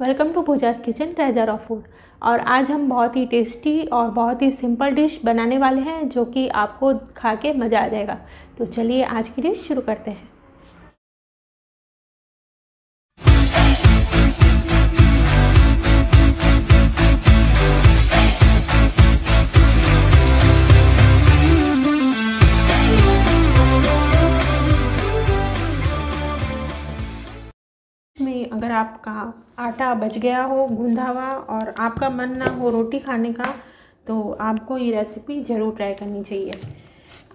Welcome to Pooja's kitchen treasure of food. और आज हम बहुत ही टेस्टी और बहुत ही सिंपल डिश बनाने वाले हैं जो कि आपको खा के मज़ा आ जाएगा। तो चलिए आज की डिश शुरू करते हैं। अगर आपका आटा बच गया हो गूंधा हुआ और आपका मन ना हो रोटी खाने का, तो आपको ये रेसिपी ज़रूर ट्राई करनी चाहिए।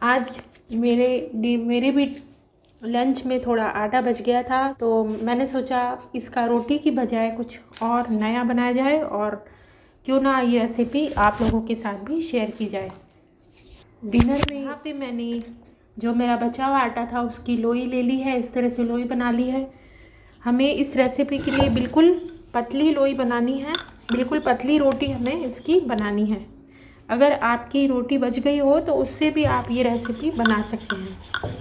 आज मेरे भी लंच में थोड़ा आटा बच गया था, तो मैंने सोचा इसका रोटी की बजाय कुछ और नया बनाया जाए और क्यों ना ये रेसिपी आप लोगों के साथ भी शेयर की जाए। डिनर में यहाँ पे मैंने जो मेरा बचा हुआ आटा था उसकी लोई ले ली है, इस तरह से लोई बना ली है। हमें इस रेसिपी के लिए बिल्कुल पतली लोई बनानी है, बिल्कुल पतली रोटी हमें इसकी बनानी है। अगर आपकी रोटी बच गई हो तो उससे भी आप ये रेसिपी बना सकते हैं।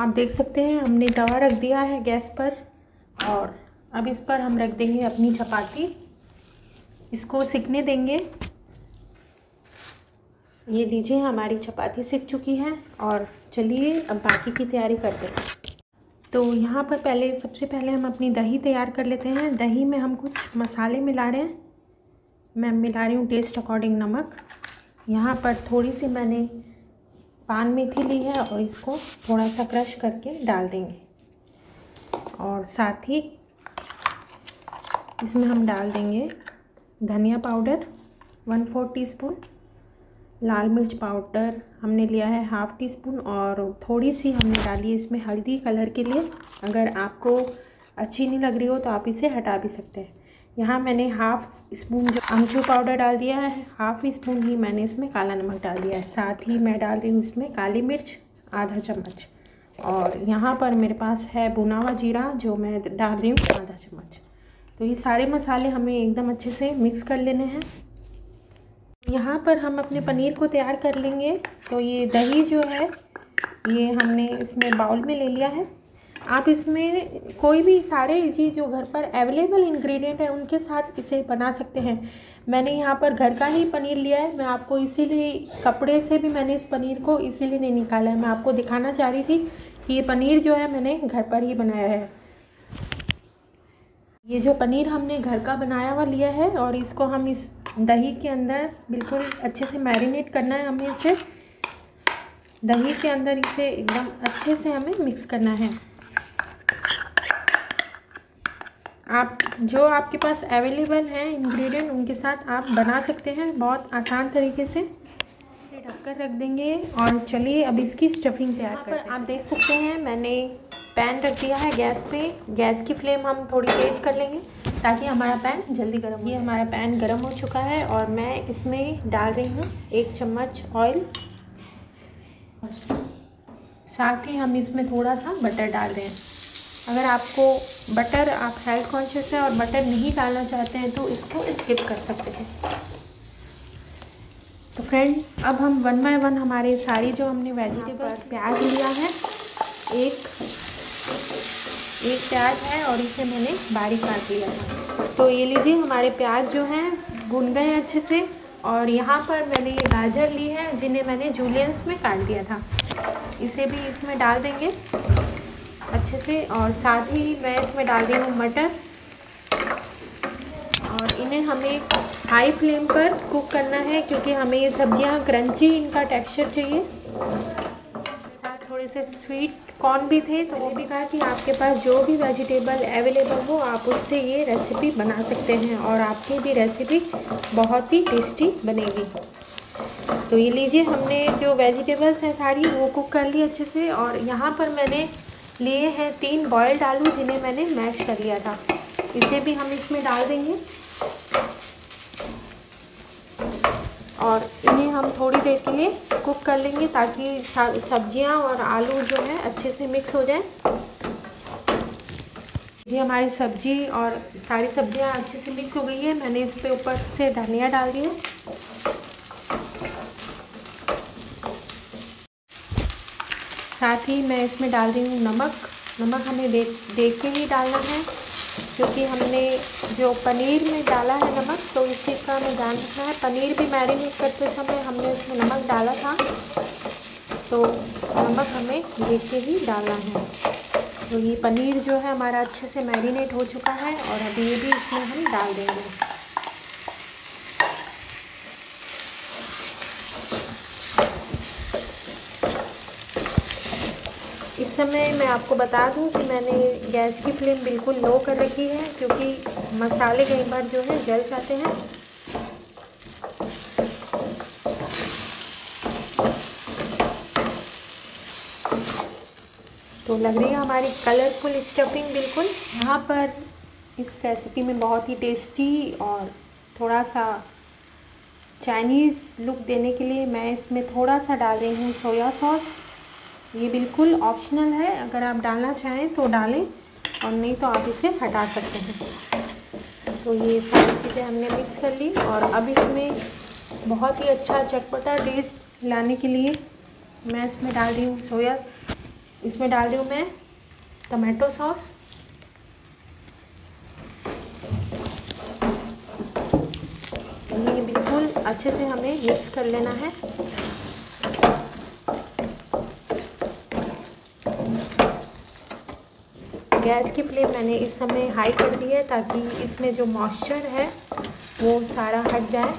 आप देख सकते हैं हमने तवा रख दिया है गैस पर और अब इस पर हम रख देंगे अपनी चपाती। इसको सिकने देंगे। ये लीजिए हमारी चपाती सिक चुकी है और चलिए अब बाकी की तैयारी करते हैं। तो यहाँ पर सबसे पहले हम अपनी दही तैयार कर लेते हैं। दही में हम कुछ मसाले मिला रहे हैं। मैं मिला रही हूँ टेस्ट अकॉर्डिंग नमक। यहाँ पर थोड़ी सी मैंने पान मेथी ली है और इसको थोड़ा सा क्रश करके डाल देंगे और साथ ही इसमें हम डाल देंगे धनिया पाउडर 1/4 टीस्पून, लाल मिर्च पाउडर हमने लिया है 1/2 टीस्पून और थोड़ी सी हमने डाली है इसमें हल्दी कलर के लिए। अगर आपको अच्छी नहीं लग रही हो तो आप इसे हटा भी सकते हैं। यहाँ मैंने 1/2 स्पून जो अमचूर पाउडर डाल दिया है, 1/2 स्पून ही मैंने इसमें काला नमक डाल दिया है। साथ ही मैं डाल रही हूँ इसमें काली मिर्च 1/2 चम्मच और यहाँ पर मेरे पास है भुना हुआ जीरा जो मैं डाल रही हूँ 1/2 चम्मच। तो ये सारे मसाले हमें एकदम अच्छे से मिक्स कर लेने हैं। यहाँ पर हम अपने पनीर को तैयार कर लेंगे। तो ये दही जो है ये हमने इसमें बाउल में ले लिया है। आप इसमें कोई भी सारे जी जो घर पर अवेलेबल इंग्रेडिएंट है उनके साथ इसे बना सकते हैं। मैंने यहाँ पर घर का ही पनीर लिया है। मैं आपको इसीलिए कपड़े से भी मैंने इस पनीर को इसीलिए नहीं निकाला है, मैं आपको दिखाना चाह रही थी कि ये पनीर जो है मैंने घर पर ही बनाया है। ये जो पनीर हमने घर का बनाया हुआ लिया है और इसको हम इस दही के अंदर बिल्कुल अच्छे से मैरिनेट करना है। हमें इसे दही के अंदर इसे एकदम अच्छे से हमें मिक्स करना है। आप जो आपके पास अवेलेबल हैं इंग्रेडिएंट उनके साथ आप बना सकते हैं बहुत आसान तरीके से। इसे ढककर रख देंगे और चलिए अब इसकी स्टफिंग तैयार करते हैं। आप देख सकते हैं मैंने पैन रख दिया है गैस पे। गैस की फ्लेम हम थोड़ी तेज कर लेंगे ताकि हमारा पैन जल्दी गर्म हो। ये हमारा पैन गर्म हो चुका है और मैं इसमें डाल रही हूँ 1 चम्मच ऑयल। साथ ही हम इसमें थोड़ा सा बटर डाल रहे हैं। अगर आपको बटर आप हेल्थ कॉन्शियस हैं और बटर नहीं डालना चाहते हैं तो इसको स्किप कर सकते हैं। तो फ्रेंड अब हम 1 बाय 1 हमारे सारी जो हमने वेजिटेबल प्याज लिया है, एक प्याज है और इसे मैंने बारीक काट लिया है। तो ये लीजिए हमारे प्याज जो हैं भुन गए अच्छे से और यहाँ पर मैंने ये गाजर ली है जिन्हें मैंने जूलियंस में काट दिया था, इसे भी इसमें डाल देंगे अच्छे से। और साथ ही मैं इसमें डाल रही हूँ मटर और इन्हें हमें हाई फ्लेम पर कुक करना है क्योंकि हमें ये सब्जियाँ क्रंची इनका टेक्सचर चाहिए। साथ थोड़े से स्वीट कॉर्न भी थे, तो वो भी कहा कि आपके पास जो भी वेजिटेबल अवेलेबल हो आप उससे ये रेसिपी बना सकते हैं और आपकी भी रेसिपी बहुत ही टेस्टी बनेगी। तो ये लीजिए हमने जो वेजिटेबल्स हैं सारी वो कुक कर ली अच्छे से। और यहाँ पर मैंने लिए हैं 3 बॉयल्ड आलू जिन्हें मैंने मैश कर लिया था, इसे भी हम इसमें डाल देंगे और इन्हें हम थोड़ी देर के लिए कुक कर लेंगे ताकि सब्जियां और आलू जो है अच्छे से मिक्स हो जाए। ये हमारी सब्जी और सारी सब्जियां अच्छे से मिक्स हो गई है। मैंने इस पे ऊपर से धनिया डाल दिया। साथ ही मैं इसमें डाल रही हूँ नमक। नमक हमें देख के ही डालना है क्योंकि हमने जो पनीर में डाला है नमक, तो इस चीज़ का हमें ध्यान रखना है। पनीर भी मैरिनेट करते समय हमने उसमें नमक डाला था, तो नमक हमें देख के ही डालना है। तो ये पनीर जो है हमारा अच्छे से मैरिनेट हो चुका है और अभी ये भी इसमें हम डाल देंगे। इस समय मैं आपको बता दूं कि मैंने गैस की फ्लेम बिल्कुल लो कर रखी है क्योंकि मसाले कई बार जो है जल जाते हैं। तो लग रही है हमारी कलरफुल स्टफिंग बिल्कुल। यहाँ पर इस रेसिपी में बहुत ही टेस्टी और थोड़ा सा चाइनीज़ लुक देने के लिए मैं इसमें थोड़ा सा डाल रही हूँ सोया सॉस। ये बिल्कुल ऑप्शनल है, अगर आप डालना चाहें तो डालें और नहीं तो आप इसे हटा सकते हैं। तो ये सारी चीज़ें हमने मिक्स कर ली और अब इसमें बहुत ही अच्छा चटपटा टेस्ट लाने के लिए मैं इसमें डाल रही हूँ मैं टमाटो सॉस। ये बिल्कुल अच्छे से हमें मिक्स कर लेना है। गैस की फ्लेम मैंने इस समय हाई कर दी है ताकि इसमें जो मॉइस्चर है वो सारा हट जाए।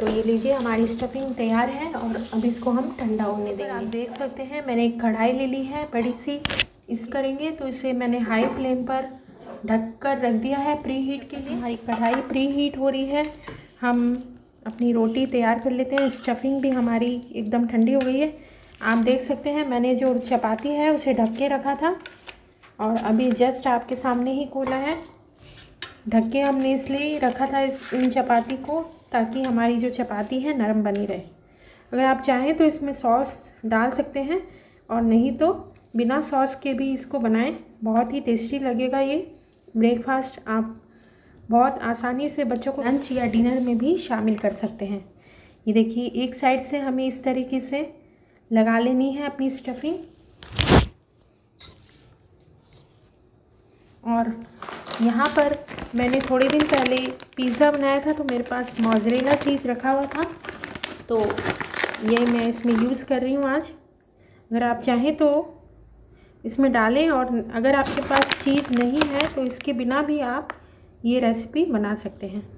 तो ये लीजिए हमारी स्टफिंग तैयार है और अब इसको हम ठंडा होने देंगे। आप देख सकते हैं मैंने एक कढ़ाई ले ली है बड़ी सी, इस करेंगे तो इसे मैंने हाई फ्लेम पर ढककर रख दिया है प्री हीट के लिए। हमारी कढ़ाई प्री हीट हो रही है, हम अपनी रोटी तैयार कर लेते हैं। स्टफिंग भी हमारी एकदम ठंडी हो गई है। आप देख सकते हैं मैंने जो चपाती है उसे ढक के रखा था और अभी जस्ट आपके सामने ही खोला है। ढक के हमने इसलिए रखा था इन चपाती को ताकि हमारी जो चपाती है नरम बनी रहे। अगर आप चाहें तो इसमें सॉस डाल सकते हैं और नहीं तो बिना सॉस के भी इसको बनाएं, बहुत ही टेस्टी लगेगा। ये ब्रेकफास्ट आप बहुत आसानी से बच्चों को लंच या डिनर में भी शामिल कर सकते हैं। ये देखिए एक साइड से हमें इस तरीके से लगा लेनी है अपनी स्टफिंग और यहाँ पर मैंने थोड़े दिन पहले पिज़्ज़ा बनाया था तो मेरे पास मोज़रेला चीज़ रखा हुआ था, तो ये मैं इसमें यूज़ कर रही हूँ आज। अगर आप चाहें तो इसमें डालें और अगर आपके पास चीज़ नहीं है तो इसके बिना भी आप ये रेसिपी बना सकते हैं।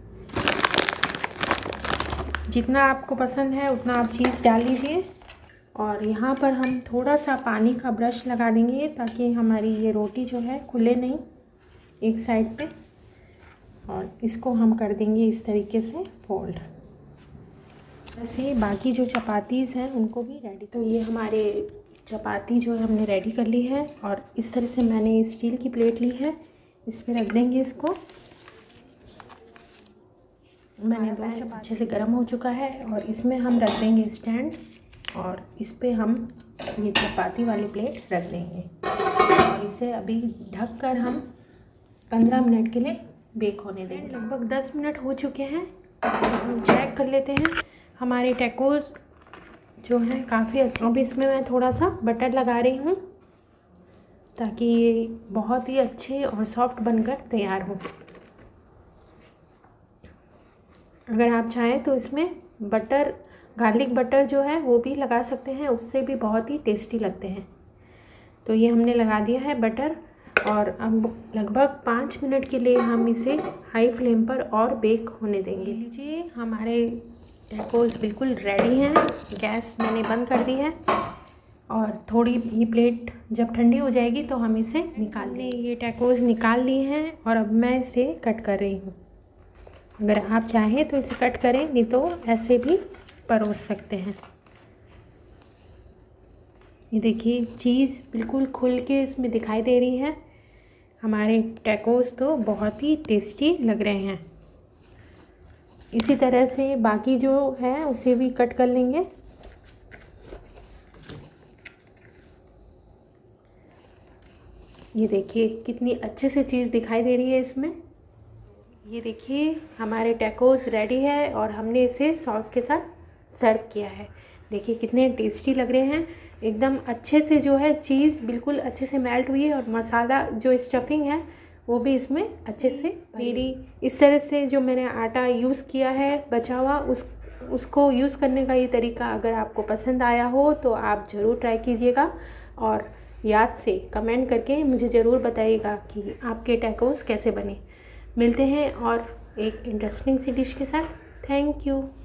जितना आपको पसंद है उतना आप चीज़ डाल लीजिए और यहाँ पर हम थोड़ा सा पानी का ब्रश लगा देंगे ताकि हमारी ये रोटी जो है खुले नहीं एक साइड पे, और इसको हम कर देंगे इस तरीके से फोल्ड। ऐसे बाकी जो चपातीज़ हैं उनको भी रेडी। तो ये हमारे चपाती जो है हमने रेडी कर ली है और इस तरह से मैंने स्टील की प्लेट ली है, इस पर रख देंगे इसको। मैंने दो चपाती अच्छे से गर्म हो चुका है और इसमें हम रख देंगे स्टैंड और इस पे हम ये चपाती वाली प्लेट रख देंगे और इसे अभी ढक कर हम 15 मिनट के लिए बेक होने देंगे। लगभग 10 मिनट हो चुके हैं, हम चेक कर लेते हैं। हमारे टैकोस जो हैं काफ़ी अच्छे। अब इसमें मैं थोड़ा सा बटर लगा रही हूँ ताकि ये बहुत ही अच्छे और सॉफ्ट बनकर तैयार हो। अगर आप चाहें तो इसमें बटर, गार्लिक बटर जो है वो भी लगा सकते हैं, उससे भी बहुत ही टेस्टी लगते हैं। तो ये हमने लगा दिया है बटर और अब लगभग 5 मिनट के लिए हम इसे हाई फ्लेम पर और बेक होने देंगे। लीजिए हमारे टैकोस बिल्कुल रेडी हैं। गैस मैंने बंद कर दी है और थोड़ी ये प्लेट जब ठंडी हो जाएगी तो हम इसे निकाल लें। ये टैकोस निकाल लिए हैं और अब मैं इसे कट कर रही हूँ। अगर आप चाहें तो इसे कट करें, नहीं तो ऐसे भी परोस सकते हैं। ये देखिए चीज़ बिल्कुल खुल के इसमें दिखाई दे रही है। हमारे टैकोस तो बहुत ही टेस्टी लग रहे हैं। इसी तरह से बाकी जो है उसे भी कट कर लेंगे। ये देखिए कितनी अच्छे से चीज़ दिखाई दे रही है इसमें। ये देखिए हमारे टैकोस रेडी है और हमने इसे सॉस के साथ सर्व किया है। देखिए कितने टेस्टी लग रहे हैं, एकदम अच्छे से जो है चीज़ बिल्कुल अच्छे से मेल्ट हुई है और मसाला जो स्टफिंग है वो भी इसमें अच्छे से मेरी इस तरह से जो मैंने आटा यूज़ किया है बचा हुआ उसको यूज़ करने का ये तरीका अगर आपको पसंद आया हो तो आप ज़रूर ट्राई कीजिएगा और याद से कमेंट करके मुझे ज़रूर बताइएगा कि आपके टैकोस कैसे बने। मिलते हैं और एक इंटरेस्टिंग सी डिश के साथ। Thank you.